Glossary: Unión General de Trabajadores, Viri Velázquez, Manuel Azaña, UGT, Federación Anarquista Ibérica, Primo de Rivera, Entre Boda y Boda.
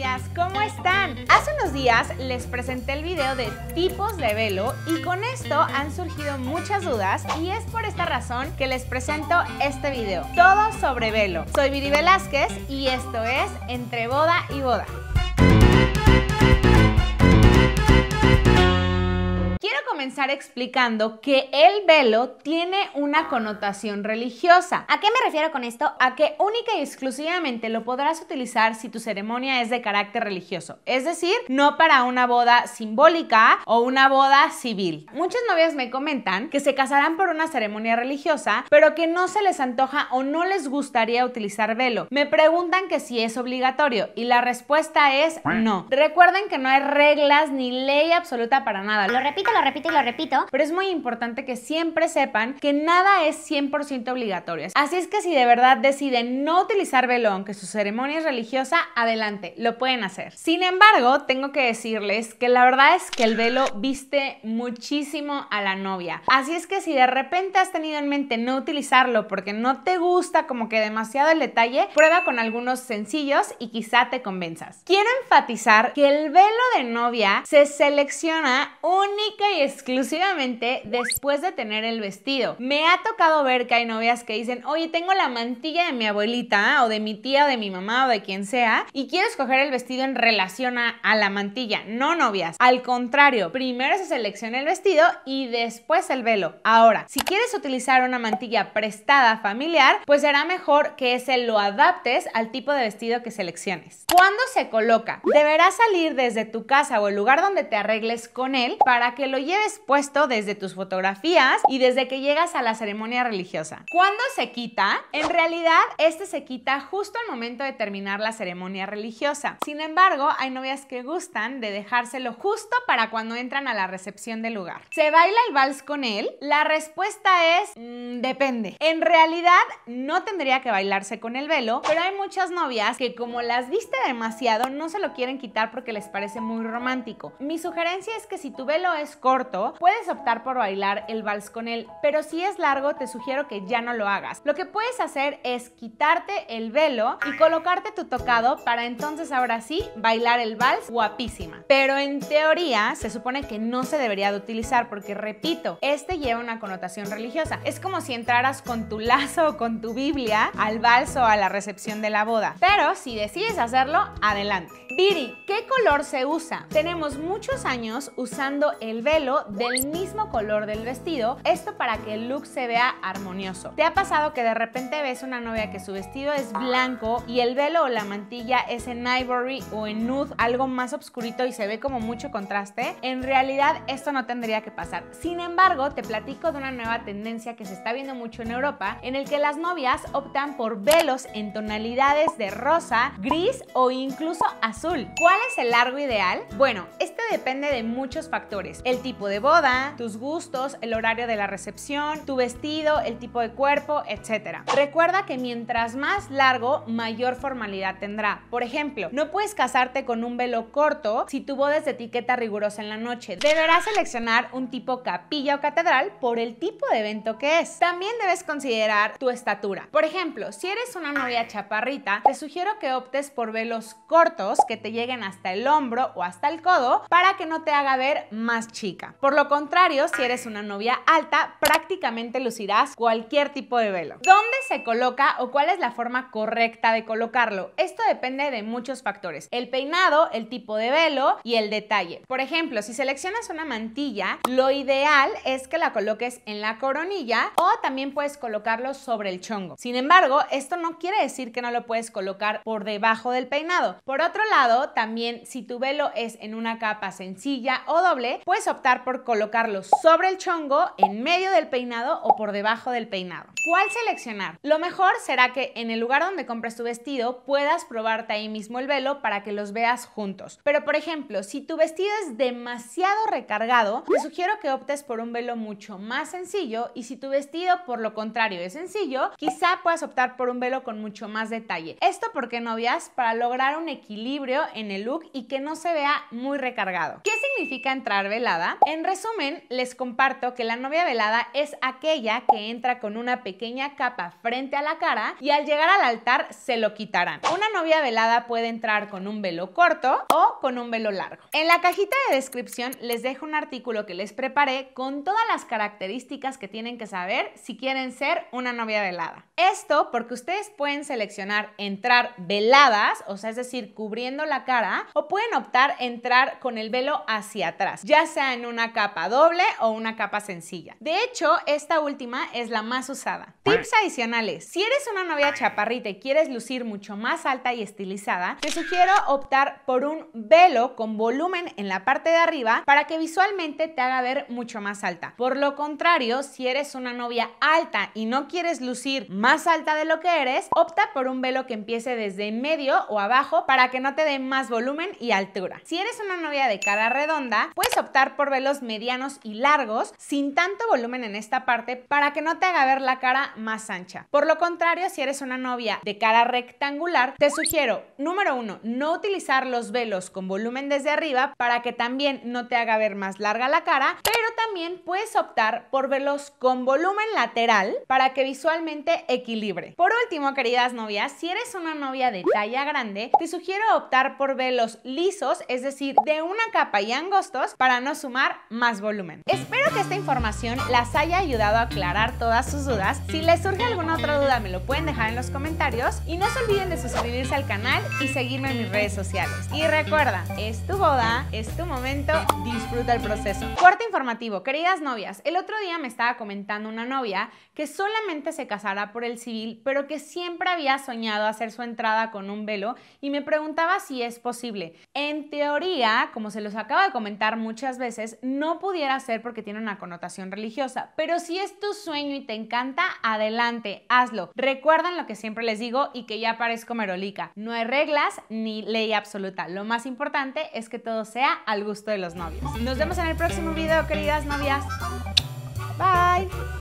novias, ¿cómo están? Hace unos días les presenté el video de tipos de velo y con esto han surgido muchas dudas y es por esta razón que les presento este video, todo sobre velo. Soy Viri Velázquez y esto es Entre Boda y Boda. Comenzar explicando que el velo tiene una connotación religiosa. ¿A qué me refiero con esto? A que única y exclusivamente lo podrás utilizar si tu ceremonia es de carácter religioso, es decir, no para una boda simbólica o una boda civil. Muchas novias me comentan que se casarán por una ceremonia religiosa, pero que no se les antoja o no les gustaría utilizar velo. Me preguntan que si es obligatorio y la respuesta es no. Recuerden que no hay reglas ni ley absoluta para nada. Lo repito, pero es muy importante que siempre sepan que nada es 100% obligatorio. Así es que si de verdad deciden no utilizar velo aunque su ceremonia es religiosa, adelante, lo pueden hacer. Sin embargo, tengo que decirles que la verdad es que el velo viste muchísimo a la novia. Así es que si de repente has tenido en mente no utilizarlo porque no te gusta como que demasiado el detalle, prueba con algunos sencillos y quizá te convenzas. Quiero enfatizar que el velo de novia se selecciona única y exclusivamente después de tener el vestido. Me ha tocado ver que hay novias que dicen, oye, tengo la mantilla de mi abuelita o de mi tía o de mi mamá o de quien sea y quiero escoger el vestido en relación a la mantilla. No, novias, al contrario, primero se selecciona el vestido y después el velo. Ahora, si quieres utilizar una mantilla prestada familiar, pues será mejor que ese lo adaptes al tipo de vestido que selecciones. ¿Cuándo se coloca? Deberás salir desde tu casa o el lugar donde te arregles con él para que lo lleves puesto desde tus fotografías y desde que llegas a la ceremonia religiosa. ¿Cuándo se quita? En realidad, este se quita justo al momento de terminar la ceremonia religiosa. Sin embargo, hay novias que gustan de dejárselo justo para cuando entran a la recepción del lugar. ¿Se baila el vals con él? La respuesta es depende. En realidad, no tendría que bailarse con el velo, pero hay muchas novias que como las viste demasiado, no se lo quieren quitar porque les parece muy romántico. Mi sugerencia es que si tu velo es corto, puedes optar por bailar el vals con él, pero si es largo te sugiero que ya no lo hagas. Lo que puedes hacer es quitarte el velo y colocarte tu tocado para entonces ahora sí bailar el vals guapísima. Pero en teoría se supone que no se debería de utilizar porque, repito, este lleva una connotación religiosa. Es como si entraras con tu lazo o con tu Biblia al vals o a la recepción de la boda. Pero si decides hacerlo, adelante. Viri, ¿qué color se usa? Tenemos muchos años usando el velo del mismo color del vestido, esto para que el look se vea armonioso. ¿Te ha pasado que de repente ves una novia que su vestido es blanco y el velo o la mantilla es en ivory o en nude, algo más oscurito y se ve como mucho contraste? En realidad esto no tendría que pasar. Sin embargo, te platico de una nueva tendencia que se está viendo mucho en Europa, en el que las novias optan por velos en tonalidades de rosa, gris o incluso azul. ¿Cuál es el largo ideal? Bueno, este depende de muchos factores. El tipo de boda, tus gustos, el horario de la recepción, tu vestido, el tipo de cuerpo, etc. Recuerda que mientras más largo, mayor formalidad tendrá. Por ejemplo, no puedes casarte con un velo corto si tu boda es de etiqueta rigurosa en la noche. Deberás seleccionar un tipo capilla o catedral por el tipo de evento que es. También debes considerar tu estatura. Por ejemplo, si eres una novia chaparrita, te sugiero que optes por velos cortos que te lleguen hasta el hombro o hasta el codo para que no te haga ver más chica. Por lo contrario, si eres una novia alta, prácticamente lucirás cualquier tipo de velo. ¿Dónde se coloca o cuál es la forma correcta de colocarlo? Esto depende de muchos factores: el peinado, el tipo de velo y el detalle. Por ejemplo, si seleccionas una mantilla, lo ideal es que la coloques en la coronilla o también puedes colocarlo sobre el chongo. Sin embargo, esto no quiere decir que no lo puedes colocar por debajo del peinado. Por otro lado, también si tu velo es en una capa sencilla o doble, puedes optar por colocarlo sobre el chongo, en medio del peinado o por debajo del peinado. ¿Cuál seleccionar? Lo mejor será que en el lugar donde compres tu vestido puedas probarte ahí mismo el velo para que los veas juntos. Pero por ejemplo, si tu vestido es demasiado recargado, te sugiero que optes por un velo mucho más sencillo, y si tu vestido por lo contrario es sencillo, quizá puedas optar por un velo con mucho más detalle. Esto porque, novias, para lograr un equilibrio en el look y que no se vea muy recargado. ¿Qué significa entrar velada? En En resumen, les comparto que la novia velada es aquella que entra con una pequeña capa frente a la cara y al llegar al altar se lo quitarán. Una novia velada puede entrar con un velo corto o con un velo largo. En la cajita de descripción les dejo un artículo que les preparé con todas las características que tienen que saber si quieren ser una novia velada. Esto porque ustedes pueden seleccionar entrar veladas, o sea, es decir, cubriendo la cara, o pueden optar entrar con el velo hacia atrás, ya sea en una capa doble o una capa sencilla. De hecho, esta última es la más usada. Tips adicionales. Si eres una novia chaparrita y quieres lucir mucho más alta y estilizada, te sugiero optar por un velo con volumen en la parte de arriba para que visualmente te haga ver mucho más alta. Por lo contrario, si eres una novia alta y no quieres lucir más alta de lo que eres, opta por un velo que empiece desde en medio o abajo para que no te dé más volumen y altura. Si eres una novia de cara redonda, puedes optar por velos medianos y largos sin tanto volumen en esta parte para que no te haga ver la cara más ancha. Por lo contrario, si eres una novia de cara rectangular, te sugiero, número uno, no utilizar los velos con volumen desde arriba para que también no te haga ver más larga la cara, pero también puedes optar por velos con volumen lateral para que visualmente equilibre. Por último, queridas novias, si eres una novia de talla grande, te sugiero optar por velos lisos, es decir, de una capa y angostos para no sumar más volumen. Espero que esta información las haya ayudado a aclarar todas sus dudas. Si les surge alguna otra duda, me lo pueden dejar en los comentarios y no se olviden de suscribirse al canal y seguirme en mis redes sociales. Y recuerda, es tu boda, es tu momento, disfruta el proceso. Corte informativo, queridas novias, el otro día me estaba comentando una novia que solamente se casará por el civil, pero que siempre había soñado hacer su entrada con un velo y me preguntaba si es posible. En teoría, como se los acabo de comentar muchas veces, no pudiera ser porque tiene una connotación religiosa, pero si es tu sueño y te encanta, adelante, hazlo. Recuerden lo que siempre les digo y que ya parezco merolica, no hay reglas ni ley absoluta, lo más importante es que todo sea al gusto de los novios. Nos vemos en el próximo video, queridas novias. Bye.